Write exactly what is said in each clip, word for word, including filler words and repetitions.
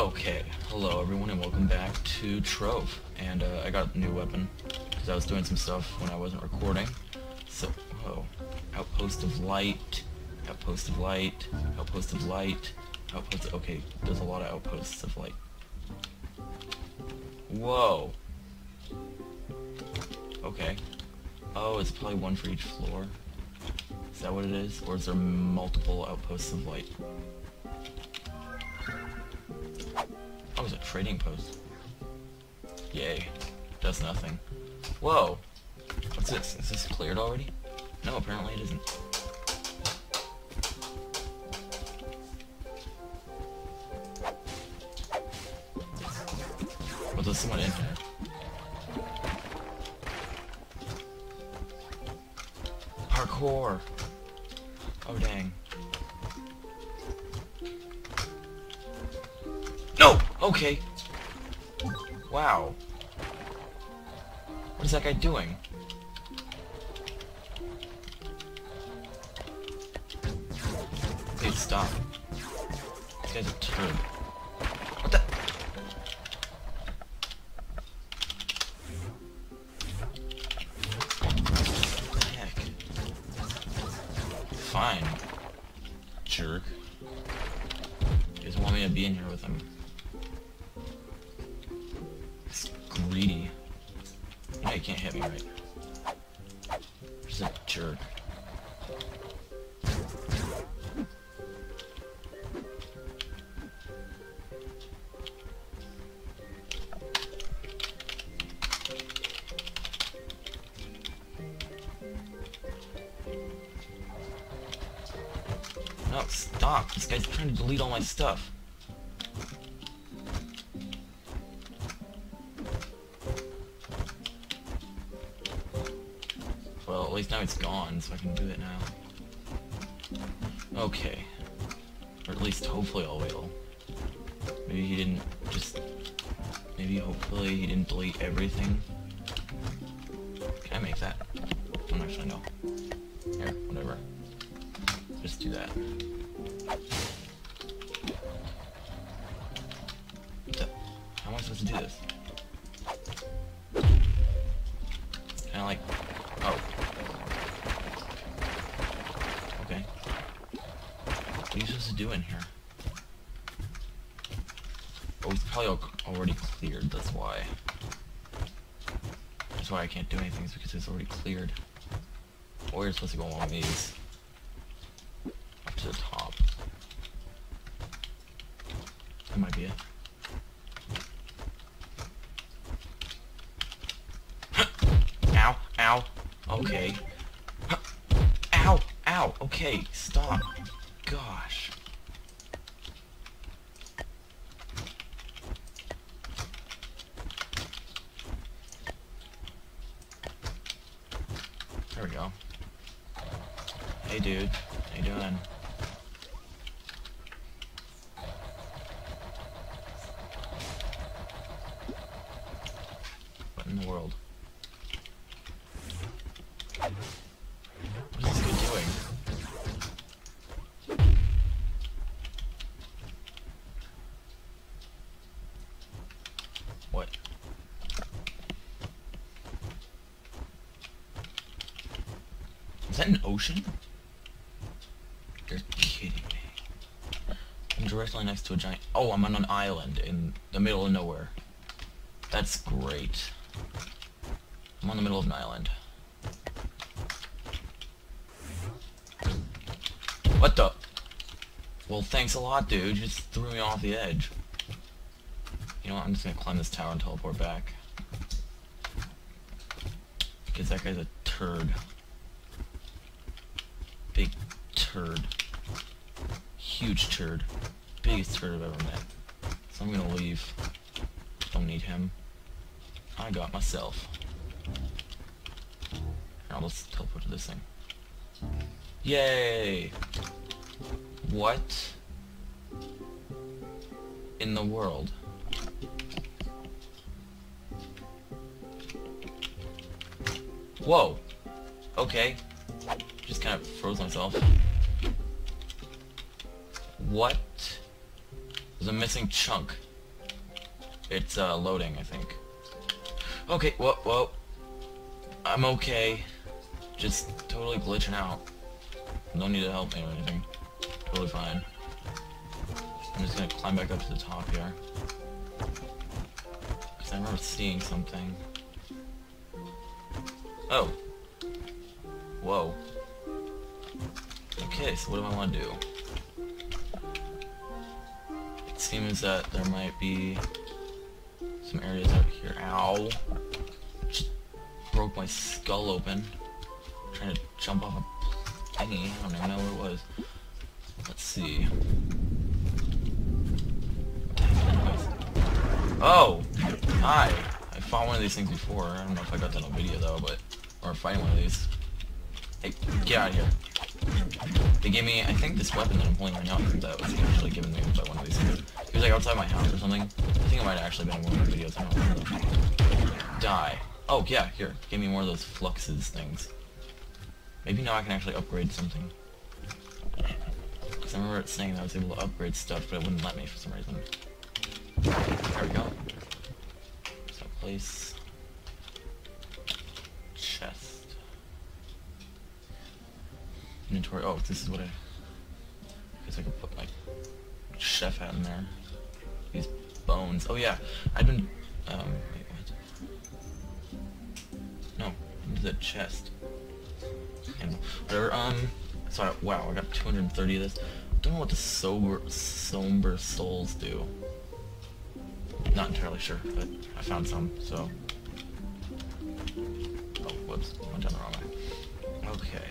Okay, hello everyone and welcome back to Trove. And uh, I got a new weapon because I was doing some stuff when I wasn't recording. So, whoa. Outpost of light, outpost of light, outpost of light, outpost of, okay, there's a lot of outposts of light. Whoa. Okay. Oh, it's probably one for each floor. Is that what it is? Or is there multiple outposts of light? Oh, it's a trading post. Yay. Does nothing. Whoa! What's this? Is this cleared already? No, apparently it isn't. Well, there's someone in here. Parkour! Oh, dang. No! Okay! Wow. What is that guy doing? Dude, stop. This guy's a turd. What the? What the heck? Fine. Jerk. He doesn't want me to be in here with him. Greedy. No, you can't hit me right. Just a jerk. No, stop. This guy's trying to delete all my stuff. Well, at least now it's gone, so I can do it now. Okay. Or at least hopefully I'll wait. Maybe he didn't just... Maybe hopefully he didn't delete everything. Can I make that? I don't actually know. Here, whatever. Just do that. What the? How am I supposed to do this? Kinda like... Oh. Okay. What are you supposed to do in here? Oh, it's probably already cleared, that's why. That's why I can't do anything, is because it's already cleared. Or you're supposed to go along these. Up to the top. That might be it. Ow, ow. Okay. Ow! Ow! Okay, stop. Gosh. There we go. Hey dude, how you doing? What in the world? What is this guy doing? What? Is that an ocean? You're kidding me. I'm directly next to a giant... Oh, I'm on an island in the middle of nowhere. That's great. I'm on the middle of an island. What the? Well, thanks a lot, dude. You just threw me off the edge. You know what? I'm just gonna climb this tower and teleport back. Because that guy's a turd. Big turd. Huge turd. Biggest turd I've ever met. So I'm gonna leave. Don't need him. I got myself. Now let's teleport to this thing. Yay! What in the world? Whoa! Okay. Just kind of froze myself. What? There's a missing chunk. it's uh, loading, I think. Okay, whoa, whoa. I'm okay. Just totally glitching out. No need to help me or anything. Totally fine. I'm just gonna climb back up to the top here. Because I remember seeing something. Oh. Whoa. Okay, so what do I want to do? It seems that there might be some areas out here. Ow. Just broke my skull open. I'm trying to jump off a thingy. I don't even know what it was. Let's see. Oh! Hi! I fought one of these things before. I don't know if I got that on video though, but... Or fighting one of these. Hey, get out of here. They gave me, I think this weapon that I'm holding right now, that was actually given me by one of these things. It was like outside my house or something. I think it might have actually been one of the videos. I don't know. Die. Oh yeah, here. Give me more of those fluxes things. Maybe now I can actually upgrade something. Because I remember it saying that I was able to upgrade stuff, but it wouldn't let me for some reason. There we go. What's that place? Chest. Inventory. Oh, this is what I... I guess I could put my chef hat in there. These bones. Oh yeah, I've been... Um, wait, what? No, into the chest. And whatever, um... Sorry, wow, I got two hundred thirty of this. Don't know what the sober, somber souls do. Not entirely sure, but I found some, so... Oh, whoops. Went down the wrong way. Okay.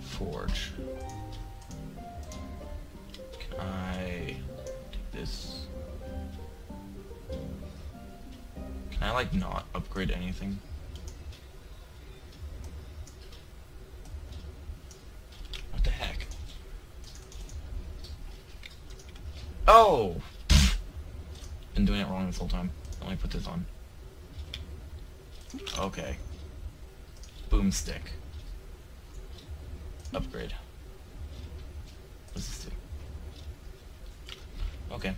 Forge. Can I... take this? Can I, like, not upgrade anything? What the heck? Oh! Been doing it wrong this whole time. Let me put this on. Okay. Boomstick. Upgrade. What's this do? Okay.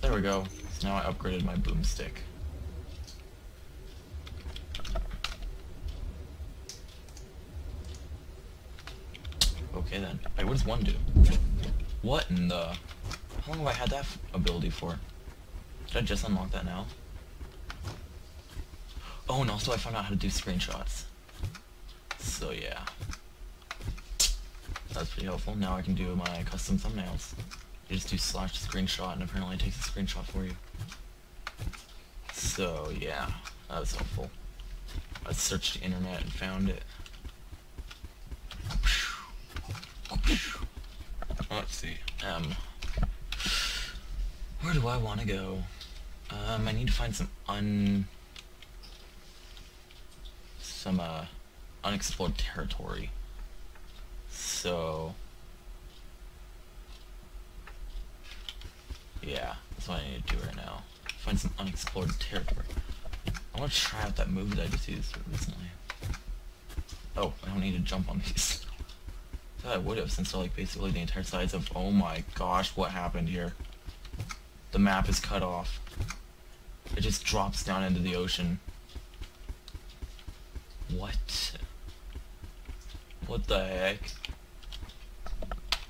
There we go. So now I upgraded my boomstick. Okay then. Wait, what does one do? What in the... How long have I had that f ability for? Did I just unlock that now? Oh, and also I found out how to do screenshots. So yeah. That's pretty helpful. Now I can do my custom thumbnails. You just do slash screenshot and apparently it takes a screenshot for you. So yeah, that was helpful. I searched the internet and found it. Let's see. Um, where do I want to go? Um, I need to find some un, some uh, unexplored territory. So, yeah, that's what I need to do right now. Find some unexplored territory. I want to try out that movie that I just used recently. Oh, I don't need to jump on these. I would have since like basically the entire size of oh my gosh, what happened here? The map is cut off. It just drops down into the ocean. What? What the heck?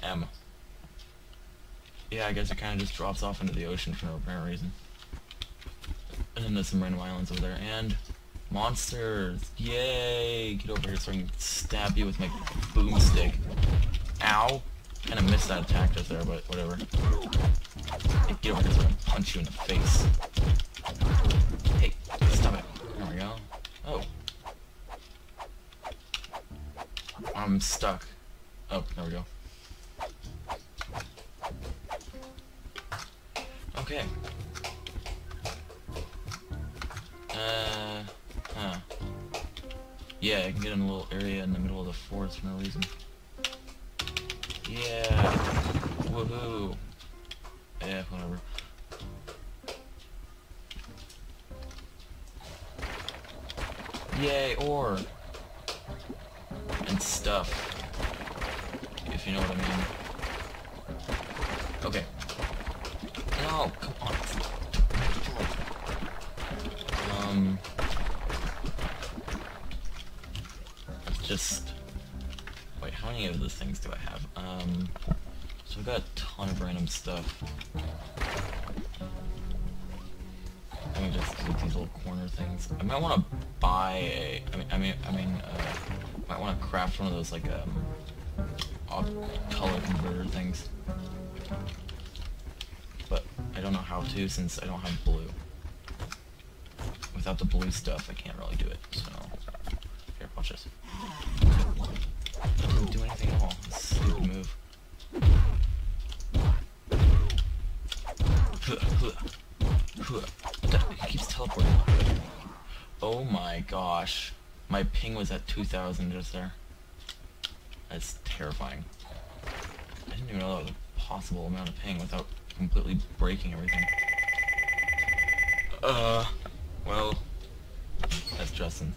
M. Yeah, I guess it kinda just drops off into the ocean for no apparent reason. And then there's some random islands over there and monsters! Yay! Get over here so I can stab you with my boomstick. Ow! Kinda missed that attack just there, but whatever. Hey, get over here so I can punch you in the face. Hey, stop it. There we go. Oh. I'm stuck. Oh, there we go. Okay. Uh... Huh. Yeah, I can get in a little area in the middle of the forest for no reason. Yeah! Woohoo! Yeah, whatever. Yay, ore! And stuff. If if you know what I mean. Okay. No, come on. Um. Just. Wait, how many of those things do I have? Um. So I've got a ton of random stuff. Let me just do these little corner things. I might want to buy a. I mean, I mean, I mean. Uh, might want to craft one of those like um. color converter things, but I don't know how to since I don't have blue. Without the blue stuff, I can't really do it. So here, watch this. Doesn't do anything at all. It's a stupid move. It keeps teleporting. Oh my gosh, my ping was at two thousand just there. That's terrifying. I didn't even know that was a possible amount of ping without completely breaking everything. Uh, well, that's Justin.